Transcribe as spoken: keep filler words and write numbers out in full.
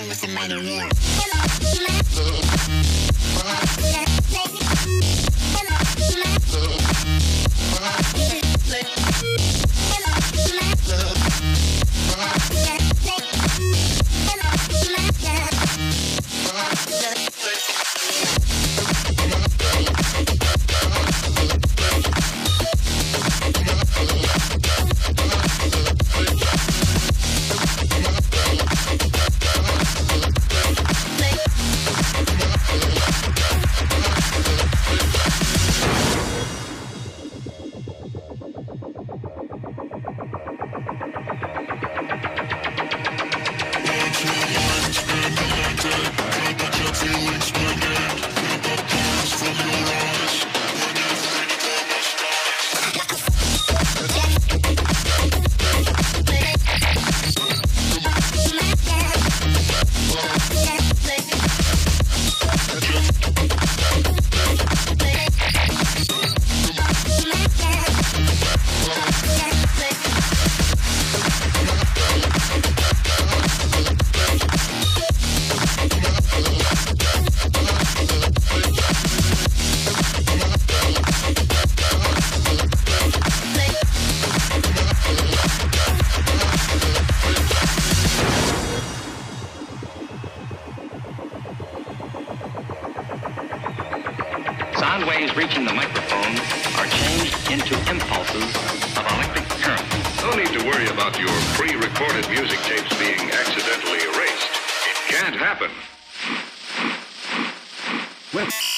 fighting with the mighty Sound waves reaching the microphone are changed into impulses of electric current. No need to worry about your pre-recorded music tapes being accidentally erased. It can't happen. Well.